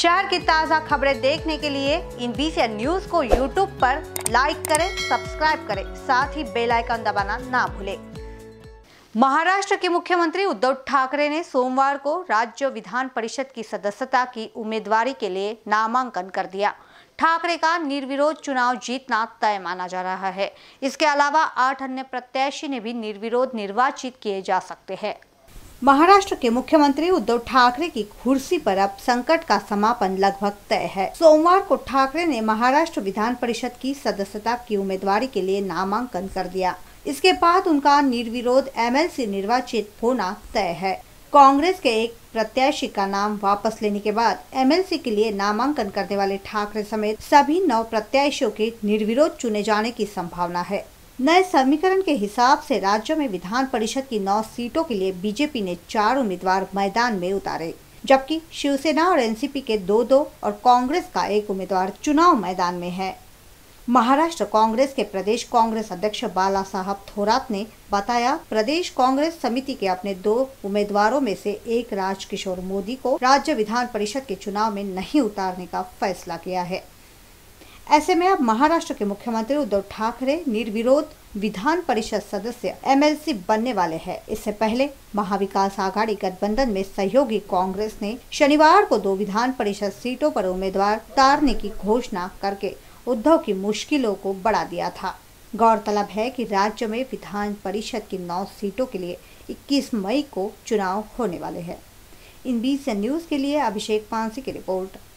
शहर की ताज़ा खबरें देखने के लिए INBCN न्यूज़ को YouTube पर लाइक करें, सब्सक्राइब करें, साथ ही बेल आइकन दबाना ना भूलें। महाराष्ट्र के मुख्यमंत्री उद्धव ठाकरे ने सोमवार को राज्य विधान परिषद की सदस्यता की उम्मीदवारी के लिए नामांकन कर दिया। ठाकरे का निर्विरोध चुनाव जीतना तय माना जा रहा है। इसके अलावा 8 अन्य प्रत्याशी ने भी निर्विरोध निर्वाचित किए जा सकते हैं। महाराष्ट्र के मुख्यमंत्री उद्धव ठाकरे की कुर्सी पर अब संकट का समापन लगभग तय है। सोमवार को ठाकरे ने महाराष्ट्र विधान परिषद की सदस्यता की उम्मीदवारी के लिए नामांकन कर दिया। इसके बाद उनका निर्विरोध MLC निर्वाचित होना तय है। कांग्रेस के एक प्रत्याशी का नाम वापस लेने के बाद MLC के लिए नामांकन करने वाले ठाकरे समेत सभी 9 प्रत्याशियों के निर्विरोध चुने जाने की संभावना है। नए समीकरण के हिसाब से राज्य में विधान परिषद की 9 सीटों के लिए बीजेपी ने 4 उम्मीदवार मैदान में उतारे, जबकि शिवसेना और NCP के 2-2 और कांग्रेस का 1 उम्मीदवार चुनाव मैदान में है। महाराष्ट्र कांग्रेस के प्रदेश कांग्रेस अध्यक्ष बाला साहब थोरात ने बताया, प्रदेश कांग्रेस समिति के अपने 2 उम्मीदवारों में से एक राज किशोर मोदी को राज्य विधान परिषद के चुनाव में नहीं उतारने का फैसला किया है। ऐसे में अब महाराष्ट्र के मुख्यमंत्री उद्धव ठाकरे निर्विरोध विधान परिषद सदस्य MLC बनने वाले हैं। इससे पहले महाविकास आघाड़ी गठबंधन में सहयोगी कांग्रेस ने शनिवार को 2 विधान परिषद सीटों पर उम्मीदवार उतारने की घोषणा करके उद्धव की मुश्किलों को बढ़ा दिया था। गौरतलब है कि राज्य में विधान परिषद की 9 सीटों के लिए 21 मई को चुनाव होने वाले हैं। INBCN न्यूज़ के लिए अभिषेक पानसी की रिपोर्ट।